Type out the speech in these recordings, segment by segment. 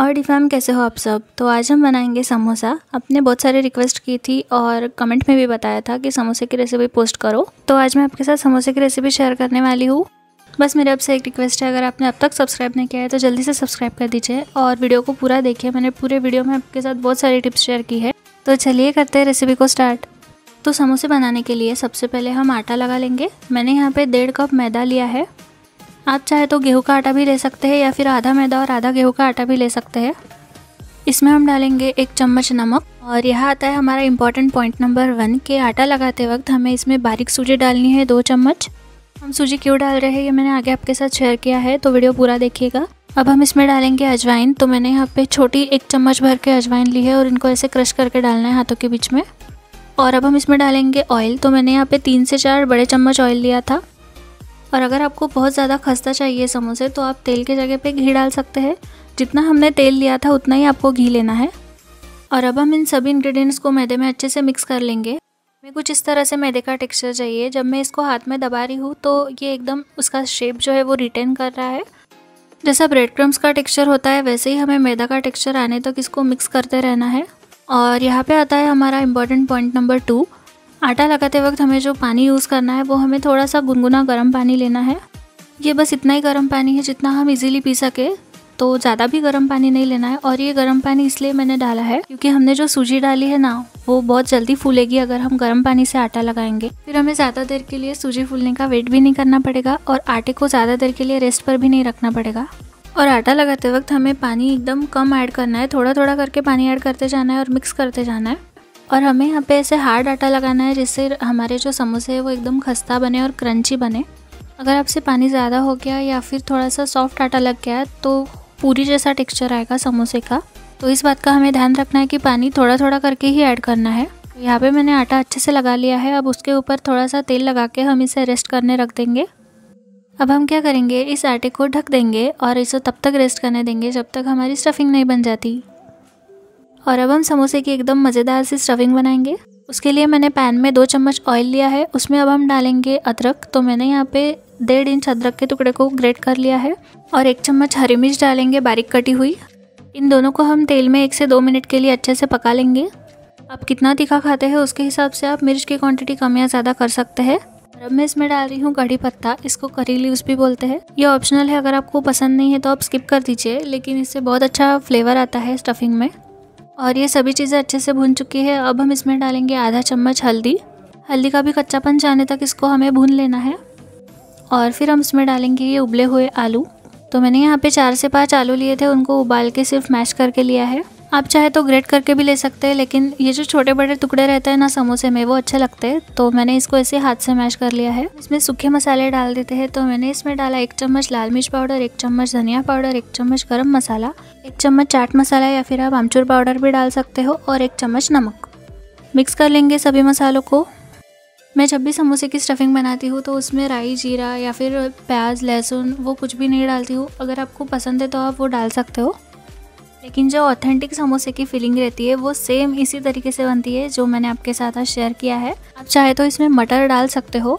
और डिफाम कैसे हो आप सब। तो आज हम बनाएंगे समोसा। आपने बहुत सारे रिक्वेस्ट की थी और कमेंट में भी बताया था कि समोसे की रेसिपी पोस्ट करो, तो आज मैं आपके साथ समोसे की रेसिपी शेयर करने वाली हूँ। बस मेरे आपसे एक रिक्वेस्ट है, अगर आपने अब तक सब्सक्राइब नहीं किया है तो जल्दी से सब्सक्राइब कर दीजिए और वीडियो को पूरा देखिए। मैंने पूरे वीडियो में आपके साथ बहुत सारी टिप्स शेयर की है। तो चलिए करते हैं रेसिपी को स्टार्ट। तो समोसे बनाने के लिए सबसे पहले हम आटा लगा लेंगे। मैंने यहाँ पे 1.5 कप मैदा लिया है। आप चाहे तो गेहूं का आटा भी ले सकते हैं या फिर आधा मैदा और आधा गेहूं का आटा भी ले सकते हैं। इसमें हम डालेंगे 1 चम्मच नमक। और यहाँ आता है हमारा इम्पॉर्टेंट पॉइंट नंबर 1 के आटा लगाते वक्त हमें इसमें बारीक सूजी डालनी है 2 चम्मच। हम सूजी क्यों डाल रहे हैं ये मैंने आगे आपके साथ शेयर किया है, तो वीडियो पूरा देखिएगा। अब हम इसमें डालेंगे अजवाइन। तो मैंने यहाँ पे छोटी 1 चम्मच भर के अजवाइन ली है और इनको ऐसे क्रश करके डालना है हाथों के बीच में। और अब हम इसमें डालेंगे ऑयल। तो मैंने यहाँ पे 3 से 4 बड़े चम्मच ऑयल लिया था। और अगर आपको बहुत ज़्यादा खस्ता चाहिए समोसे तो आप तेल के जगह पे घी डाल सकते हैं। जितना हमने तेल लिया था उतना ही आपको घी लेना है। और अब हम इन सभी इंग्रेडिएंट्स को मैदे में अच्छे से मिक्स कर लेंगे। हमें कुछ इस तरह से मैदे का टेक्सचर चाहिए। जब मैं इसको हाथ में दबा रही हूँ तो ये एकदम उसका शेप जो है वो रिटेन कर रहा है। जैसा ब्रेड क्रम्स का टेक्सचर होता है वैसे ही हमें मैदा का टेक्सचर आने तक इसको मिक्स करते रहना है। और यहाँ पर आता है हमारा इम्पॉर्टेंट पॉइंट नंबर 2। आटा लगाते वक्त हमें जो पानी यूज़ करना है वो हमें थोड़ा सा गुनगुना गर्म पानी लेना है। ये बस इतना ही गर्म पानी है जितना हम इजीली पी सके, तो ज़्यादा भी गर्म पानी नहीं लेना है। और ये गर्म पानी इसलिए मैंने डाला है क्योंकि हमने जो सूजी डाली है ना वो बहुत जल्दी फूलेगी अगर हम गर्म पानी से आटा लगाएंगे। फिर हमें ज़्यादा देर के लिए सूजी फूलने का वेट भी नहीं करना पड़ेगा और आटे को ज़्यादा देर के लिए रेस्ट पर भी नहीं रखना पड़ेगा। और आटा लगाते वक्त हमें पानी एकदम कम ऐड करना है, थोड़ा थोड़ा करके पानी ऐड करते जाना है और मिक्स करते जाना है। और हमें यहाँ पे ऐसे हार्ड आटा लगाना है जिससे हमारे जो समोसे हैं वो एकदम खस्ता बने और क्रंची बने। अगर आपसे पानी ज़्यादा हो गया या फिर थोड़ा सा सॉफ्ट आटा लग गया तो पूरी जैसा टेक्सचर आएगा समोसे का। तो इस बात का हमें ध्यान रखना है कि पानी थोड़ा थोड़ा करके ही ऐड करना है। यहाँ पे मैंने आटा अच्छे से लगा लिया है। अब उसके ऊपर थोड़ा सा तेल लगा के हम इसे रेस्ट करने रख देंगे। अब हम क्या करेंगे, इस आटे को ढक देंगे और इसे तब तक रेस्ट करने देंगे जब तक हमारी स्टफिंग नहीं बन जाती। और अब हम समोसे की एकदम मज़ेदार सी स्टफिंग बनाएंगे। उसके लिए मैंने पैन में 2 चम्मच ऑयल लिया है। उसमें अब हम डालेंगे अदरक। तो मैंने यहाँ पे 1.5 इंच अदरक के टुकड़े को ग्रेट कर लिया है। और 1 चम्मच हरी मिर्च डालेंगे बारीक कटी हुई। इन दोनों को हम तेल में 1 से 2 मिनट के लिए अच्छे से पका लेंगे। आप कितना तीखा खाते हैं उसके हिसाब से आप मिर्च की क्वांटिटी कम या ज़्यादा कर सकते हैं। अब मैं इसमें डाल रही हूँ कढ़ी पत्ता, इसको करी लीव्स भी बोलते हैं। ये ऑप्शनल है, अगर आपको पसंद नहीं है तो आप स्किप कर दीजिए, लेकिन इससे बहुत अच्छा फ्लेवर आता है स्टफिंग में। और ये सभी चीज़ें अच्छे से भून चुकी है। अब हम इसमें डालेंगे आधा चम्मच हल्दी। हल्दी का भी कच्चापन जाने तक इसको हमें भून लेना है। और फिर हम इसमें डालेंगे ये उबले हुए आलू। तो मैंने यहाँ पे 4 से 5 आलू लिए थे, उनको उबाल के सिर्फ मैश करके लिया है। आप चाहे तो ग्रेट करके भी ले सकते हैं, लेकिन ये जो छोटे बड़े टुकड़े रहते हैं ना समोसे में वो अच्छे लगते हैं, तो मैंने इसको ऐसे हाथ से मैश कर लिया है। इसमें सूखे मसाले डाल देते हैं। तो मैंने इसमें डाला 1 चम्मच लाल मिर्च पाउडर, 1 चम्मच धनिया पाउडर, 1 चम्मच गरम मसाला, 1 चम्मच चाट मसाला या फिर आप आमचूर पाउडर भी डाल सकते हो और 1 चम्मच नमक। मिक्स कर लेंगे सभी मसालों को। मैं जब भी समोसे की स्टफिंग बनाती हूँ तो उसमें राई जीरा या फिर प्याज लहसुन वो कुछ भी नहीं डालती हूँ। अगर आपको पसंद है तो आप वो डाल सकते हो, लेकिन जो ऑथेंटिक समोसे की फीलिंग रहती है वो सेम इसी तरीके से बनती है जो मैंने आपके साथ आज शेयर किया है। आप चाहे तो इसमें मटर डाल सकते हो,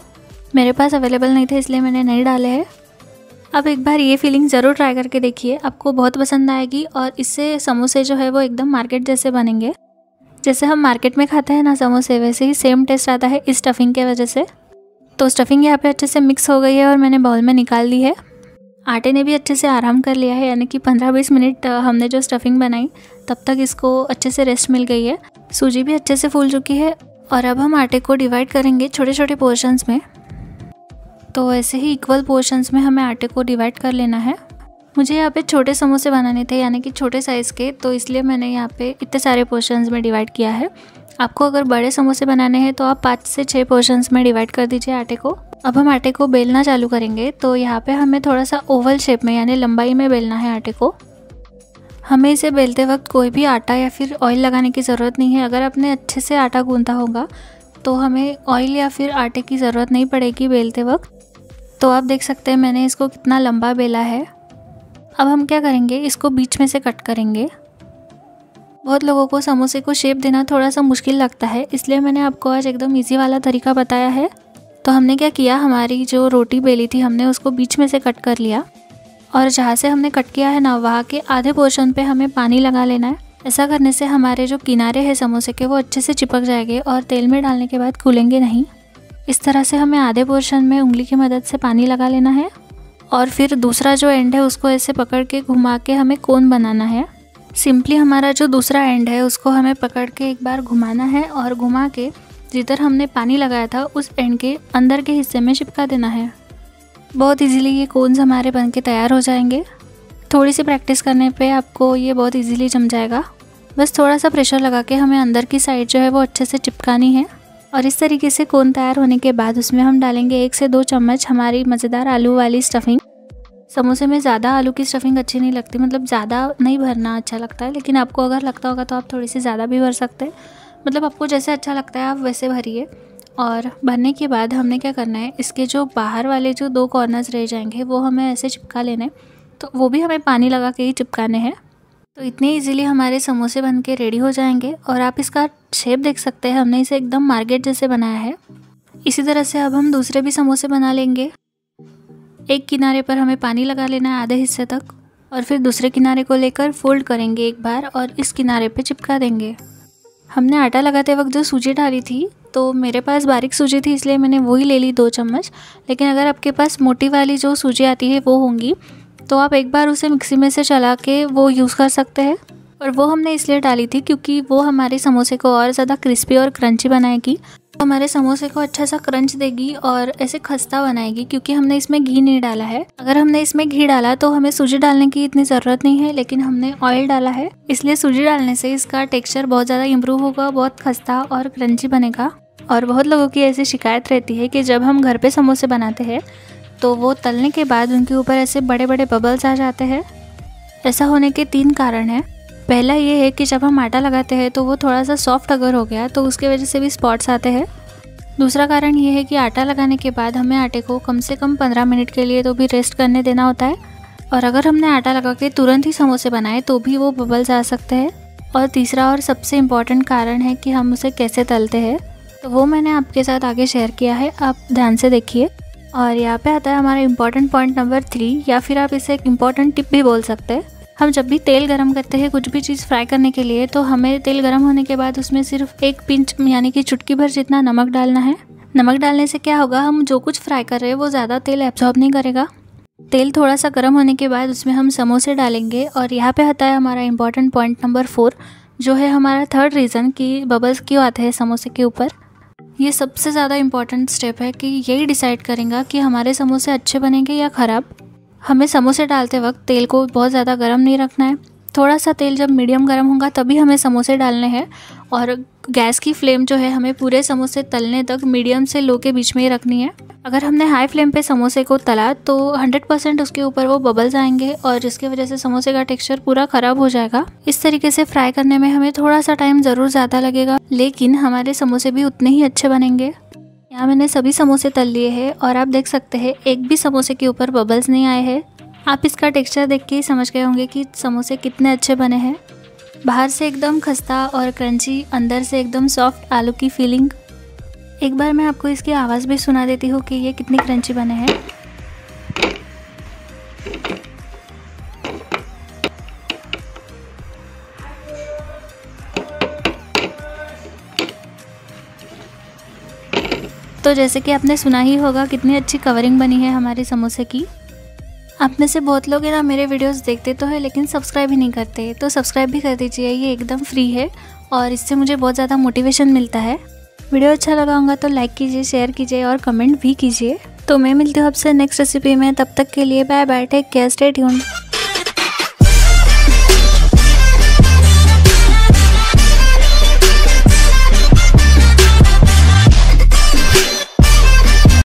मेरे पास अवेलेबल नहीं थे इसलिए मैंने नहीं डाले हैं। आप एक बार ये फीलिंग ज़रूर ट्राई करके देखिए, आपको बहुत पसंद आएगी। और इससे समोसे जो है वो एकदम मार्केट जैसे बनेंगे। जैसे हम मार्केट में खाते हैं ना समोसे, वैसे ही सेम टेस्ट आता है इस स्टफिंग के वजह से। तो स्टफिंग यहाँ पे अच्छे से मिक्स हो गई है और मैंने बाउल में निकाल दी है। आटे ने भी अच्छे से आराम कर लिया है, यानी कि 15-20 मिनट हमने जो स्टफिंग बनाई तब तक इसको अच्छे से रेस्ट मिल गई है। सूजी भी अच्छे से फूल चुकी है। और अब हम आटे को डिवाइड करेंगे छोटे छोटे पोर्शंस में। तो ऐसे ही इक्वल पोर्शंस में हमें आटे को डिवाइड कर लेना है। मुझे यहाँ पे छोटे समोसे बनाने थे, यानी कि छोटे साइज़ के, तो इसलिए मैंने यहाँ पे इतने सारे पोर्शंस में डिवाइड किया है। आपको अगर बड़े समोसे बनाने हैं तो आप 5 से 6 पोर्शंस में डिवाइड कर दीजिए आटे को। अब हम आटे को बेलना चालू करेंगे। तो यहाँ पे हमें थोड़ा सा ओवल शेप में यानी लंबाई में बेलना है आटे को। हमें इसे बेलते वक्त कोई भी आटा या फिर ऑयल लगाने की ज़रूरत नहीं है। अगर आपने अच्छे से आटा गूंथा होगा तो हमें ऑयल या फिर आटे की ज़रूरत नहीं पड़ेगी बेलते वक्त। तो आप देख सकते हैं मैंने इसको कितना लंबा बेला है। अब हम क्या करेंगे, इसको बीच में से कट करेंगे। बहुत लोगों को समोसे को शेप देना थोड़ा सा मुश्किल लगता है, इसलिए मैंने आपको आज एकदम ईजी वाला तरीका बताया है। तो हमने क्या किया, हमारी जो रोटी बेली थी हमने उसको बीच में से कट कर लिया। और जहाँ से हमने कट किया है ना वहाँ के आधे पोर्शन पे हमें पानी लगा लेना है। ऐसा करने से हमारे जो किनारे हैं समोसे के वो अच्छे से चिपक जाएंगे और तेल में डालने के बाद खुलेंगे नहीं। इस तरह से हमें आधे पोर्शन में उंगली की मदद से पानी लगा लेना है और फिर दूसरा जो एंड है उसको ऐसे पकड़ के घुमा के हमें कोन बनाना है। सिंपली हमारा जो दूसरा एंड है उसको हमें पकड़ के एक बार घुमाना है और घुमा के जिधर हमने पानी लगाया था उस एंड के अंदर के हिस्से में चिपका देना है। बहुत इजीली ये कोन्स हमारे बन के तैयार हो जाएंगे। थोड़ी सी प्रैक्टिस करने पे आपको ये बहुत इजीली जम जाएगा। बस थोड़ा सा प्रेशर लगा के हमें अंदर की साइड जो है वो अच्छे से चिपकानी है। और इस तरीके से कोन तैयार होने के बाद उसमें हम डालेंगे 1 से 2 चम्मच हमारी मज़ेदार आलू वाली स्टफिंग। समोसे में ज़्यादा आलू की स्टफिंग अच्छी नहीं लगती, मतलब ज़्यादा नहीं भरना अच्छा लगता है, लेकिन आपको अगर लगता होगा तो आप थोड़ी सी ज़्यादा भी भर सकते हैं। मतलब आपको जैसे अच्छा लगता है आप वैसे भरिए। और भरने के बाद हमने क्या करना है, इसके जो बाहर वाले जो 2 कॉर्नर्स रह जाएंगे वो हमें ऐसे चिपका लेने, तो वो भी हमें पानी लगा के ही चिपकाने हैं। तो इतने इजीली हमारे समोसे बनके रेडी हो जाएंगे। और आप इसका शेप देख सकते हैं, हमने इसे एकदम मार्केट जैसे बनाया है। इसी तरह से अब हम दूसरे भी समोसे बना लेंगे। एक किनारे पर हमें पानी लगा लेना है आधे हिस्से तक और फिर दूसरे किनारे को लेकर फोल्ड करेंगे एक बार और इस किनारे पर चिपका देंगे। हमने आटा लगाते वक्त जो सूजी डाली थी, तो मेरे पास बारीक सूजी थी इसलिए मैंने वही ले ली 2 चम्मच, लेकिन अगर आपके पास मोटी वाली जो सूजी आती है वो होंगी तो आप एक बार उसे मिक्सी में से चला के वो यूज़ कर सकते हैं। और वो हमने इसलिए डाली थी क्योंकि वो हमारे समोसे को और ज़्यादा क्रिस्पी और क्रंची बनाएगी, तो हमारे समोसे को अच्छा सा क्रंच देगी और ऐसे खस्ता बनाएगी, क्योंकि हमने इसमें घी नहीं डाला है। अगर हमने इसमें घी डाला तो हमें सूजी डालने की इतनी ज़रूरत नहीं है, लेकिन हमने ऑयल डाला है इसलिए सूजी डालने से इसका टेक्स्चर बहुत ज़्यादा इम्प्रूव होगा, बहुत खस्ता और क्रंची बनेगा। और बहुत लोगों की ऐसी शिकायत रहती है कि जब हम घर पे समोसे बनाते हैं तो वो तलने के बाद उनके ऊपर ऐसे बड़े बड़े बबल्स आ जाते हैं। ऐसा होने के 3 कारण हैं। पहला ये है कि जब हम आटा लगाते हैं तो वो थोड़ा सा सॉफ्ट अगर हो गया तो उसके वजह से भी स्पॉट्स आते हैं। दूसरा कारण ये है कि आटा लगाने के बाद हमें आटे को कम से कम 15 मिनट के लिए तो भी रेस्ट करने देना होता है, और अगर हमने आटा लगा के तुरंत ही समोसे बनाए तो भी वो बबल्स आ सकते हैं। और तीसरा और सबसे इम्पॉर्टेंट कारण है कि हम उसे कैसे तलते हैं, तो वो मैंने आपके साथ आगे शेयर किया है, आप ध्यान से देखिए। और यहाँ पे आता है हमारा इम्पॉर्टेंट पॉइंट नंबर 3, या फिर आप इसे एक इम्पॉर्टेंट टिप भी बोल सकते हैं। हम जब भी तेल गरम करते हैं कुछ भी चीज़ फ्राई करने के लिए, तो हमें तेल गरम होने के बाद उसमें सिर्फ 1 पिंच यानी कि चुटकी भर जितना नमक डालना है। नमक डालने से क्या होगा, हम जो कुछ फ्राई कर रहे हैं वो ज़्यादा तेल एब्जॉर्ब नहीं करेगा। तेल थोड़ा सा गर्म होने के बाद उसमें हम समोसे डालेंगे। और यहाँ पे आता है हमारा इम्पॉर्टेंट पॉइंट नंबर 4, जो है हमारा 3rd रीज़न कि बबल्स क्यों आते हैं समोसे के ऊपर। ये सबसे ज़्यादा इम्पॉर्टेंट स्टेप है कि यही डिसाइड करेगा कि हमारे समोसे अच्छे बनेंगे या ख़राब। हमें समोसे डालते वक्त तेल को बहुत ज़्यादा गर्म नहीं रखना है, थोड़ा सा तेल जब मीडियम गर्म होगा तभी हमें समोसे डालने हैं। और गैस की फ्लेम जो है हमें पूरे समोसे तलने तक मीडियम से लो के बीच में ही रखनी है। अगर हमने हाई फ्लेम पे समोसे को तला तो 100% उसके ऊपर वो बबल्स आएंगे और जिसकी वजह से समोसे का टेक्सचर पूरा ख़राब हो जाएगा। इस तरीके से फ्राई करने में हमें थोड़ा सा टाइम ज़रूर ज़्यादा लगेगा, लेकिन हमारे समोसे भी उतने ही अच्छे बनेंगे। यहाँ मैंने सभी समोसे तल लिए हैं और आप देख सकते हैं एक भी समोसे के ऊपर बबल्स नहीं आए हैं। आप इसका टेक्सचर देख के ही समझ गए होंगे कि समोसे कितने अच्छे बने हैं। बाहर से एकदम खस्ता और क्रंची, अंदर से एकदम सॉफ्ट आलू की फीलिंग। एक बार मैं आपको इसकी आवाज़ भी सुना देती हूँ कि ये कितनी क्रंची बने हैं। तो जैसे कि आपने सुना ही होगा कितनी अच्छी कवरिंग बनी है हमारे समोसे की। आप में से बहुत लोग है ना मेरे वीडियोस देखते तो हैं लेकिन सब्सक्राइब ही नहीं करते, तो सब्सक्राइब भी कर दीजिए, ये एकदम फ्री है और इससे मुझे बहुत ज़्यादा मोटिवेशन मिलता है। वीडियो अच्छा लगा होगा तो लाइक कीजिए, शेयर कीजिए और कमेंट भी कीजिए। तो मैं मिलती हूँ आपसे नेक्स्ट रेसिपी में, तब तक के लिए bye bye, take care, stay tuned.